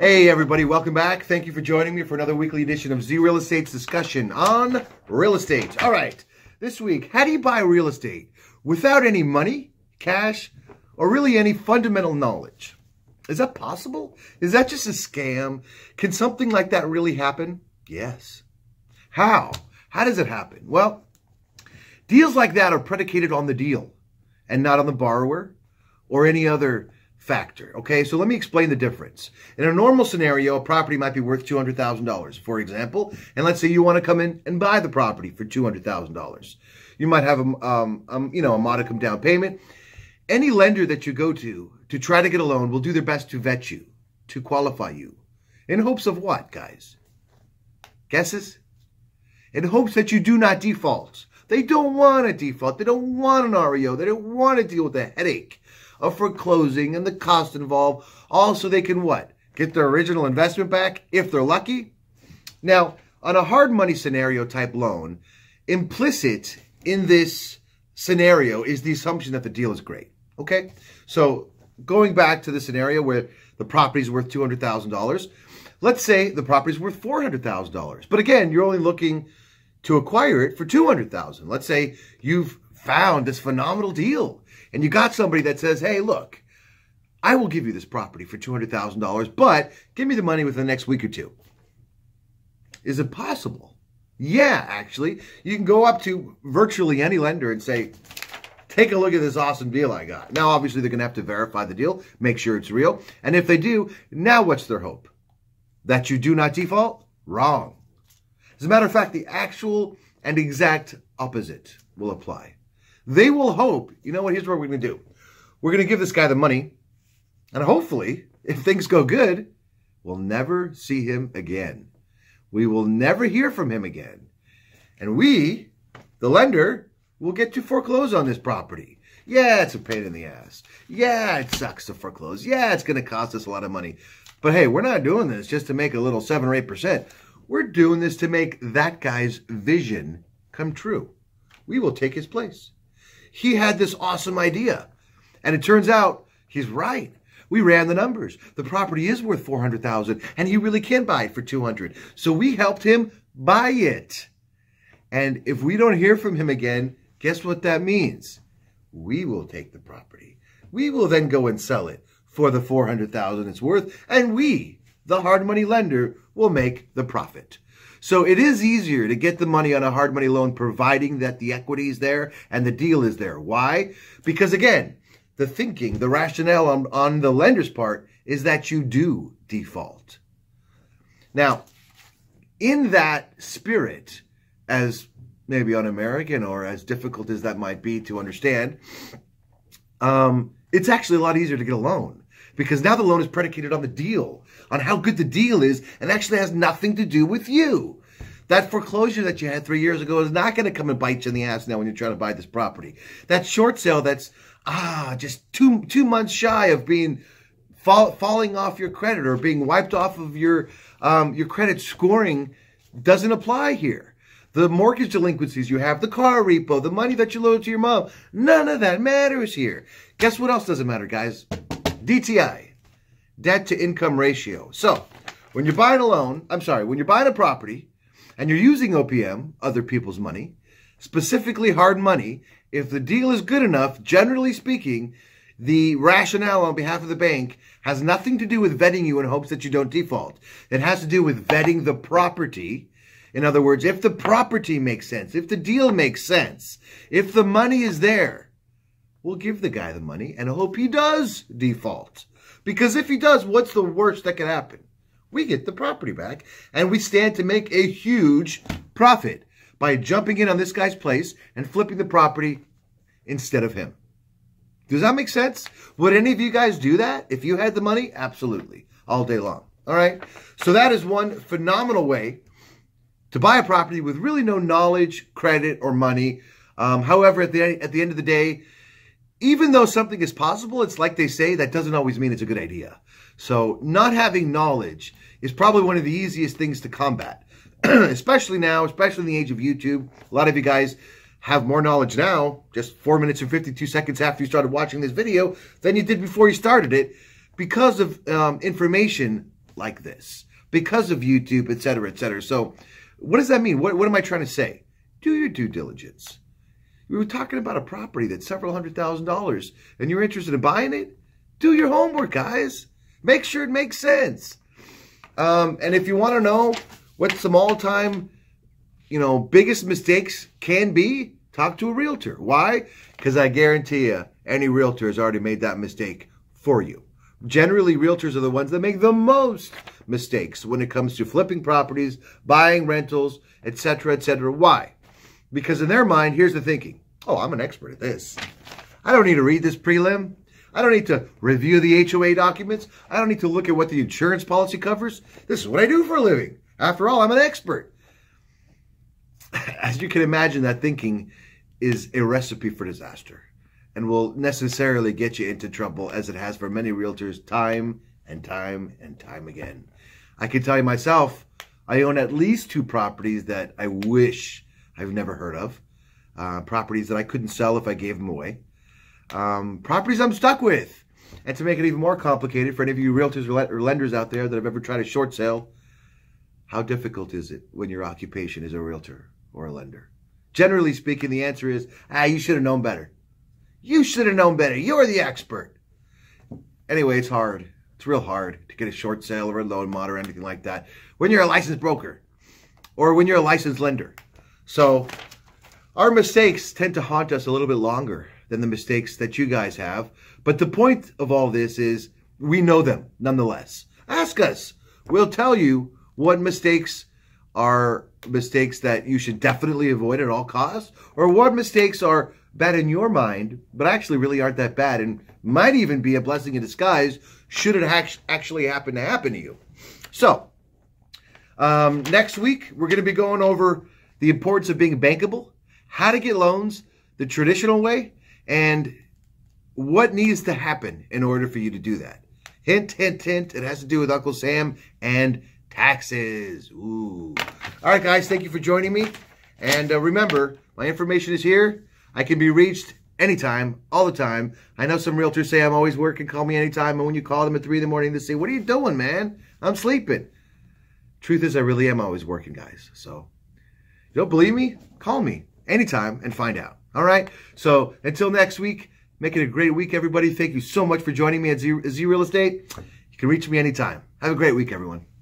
Hey everybody, welcome back. Thank you for joining me for another weekly edition of Z Real Estate's discussion on real estate. All right, this week, how do you buy real estate without any money, cash, or really any fundamental knowledge? Is that possible? Is that just a scam? Can something like that really happen? Yes. How? How does it happen? Well, deals like that are predicated on the deal and not on the borrower or any other factor. Okay, so let me explain the difference. In a normal scenario, a property might be worth $200,000, for example, and let's say you want to come in and buy the property for $200,000. You might have a modicum down payment. Any lender that you go to try to get a loan will do their best to vet you, to qualify you. In hopes of what, guys? Guesses? In hopes that you do not default. They don't want a default. They don't want an REO. They don't want to deal with the headache of foreclosing and the cost involved. Also, they can what? Get their original investment back if they're lucky. Now, on a hard money scenario type loan, implicit in this scenario is the assumption that the deal is great. Okay? So, going back to the scenario where the property's worth $200,000, let's say the property's worth $400,000. But again, you're only looking to acquire it for $200,000. Let's say you've found this phenomenal deal and you got somebody that says, hey, look, I will give you this property for $200,000, but give me the money within the next week or two. Is it possible? Yeah, actually. You can go up to virtually any lender and say, take a look at this awesome deal I got. Now, obviously, they're going to have to verify the deal, make sure it's real. And if they do, now what's their hope? That you do not default? Wrong. As a matter of fact, the actual and exact opposite will apply. They will hope, you know what, here's what we're going to do. We're going to give this guy the money, and hopefully, if things go good, we'll never see him again. We will never hear from him again. And we, the lender, will get to foreclose on this property. Yeah, it's a pain in the ass. Yeah, it sucks to foreclose. Yeah, it's going to cost us a lot of money. But hey, we're not doing this just to make a little 7 or 8%. We're doing this to make that guy's vision come true. We will take his place. He had this awesome idea, and it turns out he's right. We ran the numbers. The property is worth $400,000, and he really can buy it for $200,000. So we helped him buy it. And if we don't hear from him again, guess what that means? We will take the property. We will then go and sell it for the $400,000 it's worth, and we, the hard money lender, will make the profit. So it is easier to get the money on a hard money loan, providing that the equity is there and the deal is there. Why? Because again, the thinking, the rationale on the lender's part is that you do default. Now, in that spirit, as maybe un-American or as difficult as that might be to understand, it's actually a lot easier to get a loan. Because now the loan is predicated on the deal, on how good the deal is, and actually has nothing to do with you. That foreclosure that you had 3 years ago is not going to come and bite you in the ass now when you're trying to buy this property. That short sale that's just two months shy of being falling off your credit or being wiped off of your credit scoring doesn't apply here. The mortgage delinquencies you have, the car repo, the money that you loan to your mom, none of that matters here. Guess what else doesn't matter, guys? DTI, debt to income ratio. So when you're buying a loan, when you're buying a property and you're using OPM, other people's money, specifically hard money, if the deal is good enough, generally speaking, the rationale on behalf of the bank has nothing to do with vetting you in hopes that you don't default. It has to do with vetting the property. In other words, if the property makes sense, if the deal makes sense, if the money is there, we'll give the guy the money and hope he does default. Because if he does, what's the worst that could happen? We get the property back and we stand to make a huge profit by jumping in on this guy's place and flipping the property instead of him. Does that make sense? Would any of you guys do that if you had the money? Absolutely. All day long. All right. So that is one phenomenal way to buy a property with really no knowledge, credit, or money. However, at the end of the day, even though something is possible, it's like they say, that doesn't always mean it's a good idea. So not having knowledge is probably one of the easiest things to combat, especially now, especially in the age of YouTube. A lot of you guys have more knowledge now, just 4 minutes and 52 seconds after you started watching this video, than you did before you started it, because of information like this, because of YouTube, et cetera, et cetera. So what does that mean? What am I trying to say? Do your due diligence. We were talking about a property that's several $100,000 and you're interested in buying it? Do your homework, guys. Make sure it makes sense. And if you want to know what some all-time, biggest mistakes can be, talk to a realtor. Why? Because I guarantee you, any realtor has already made that mistake for you. Generally, realtors are the ones that make the most mistakes when it comes to flipping properties, buying rentals, et cetera, et cetera. Why? Because in their mind, here's the thinking. Oh, I'm an expert at this. I don't need to read this prelim. I don't need to review the HOA documents. I don't need to look at what the insurance policy covers. This is what I do for a living. After all, I'm an expert. As you can imagine, that thinking is a recipe for disaster and will necessarily get you into trouble, as it has for many realtors time and time and time again. I can tell you myself, I own at least two properties that I wish I've never heard of, properties that I couldn't sell if I gave them away, properties I'm stuck with. And to make it even more complicated for any of you realtors or lenders out there that have ever tried a short sale, how difficult is it when your occupation is a realtor or a lender? Generally speaking, the answer is, you should have known better. You should have known better. You're the expert. Anyway, it's hard. It's real hard to get a short sale or a loan mod or anything like that when you're a licensed broker or when you're a licensed lender. So our mistakes tend to haunt us a little bit longer than the mistakes that you guys have. But the point of all this is we know them nonetheless. Ask us. We'll tell you what mistakes are mistakes that you should definitely avoid at all costs, or what mistakes are bad in your mind, but actually really aren't that bad and might even be a blessing in disguise should it actually happen to you. So next week, we're going to be going over the importance of being bankable, how to get loans the traditional way, and what needs to happen in order for you to do that. Hint, hint, hint, it has to do with Uncle Sam and taxes. Ooh. All right, guys, thank you for joining me. And remember, my information is here. I can be reached anytime, all the time. I know some realtors say I'm always working, call me anytime. And when you call them at 3 in the morning, they say, what are you doing, man? I'm sleeping. Truth is, I really am always working, guys. So you don't believe me? Call me anytime and find out. All right. So until next week, make it a great week, everybody. Thank you so much for joining me at Z Real Estate. You can reach me anytime. Have a great week, everyone.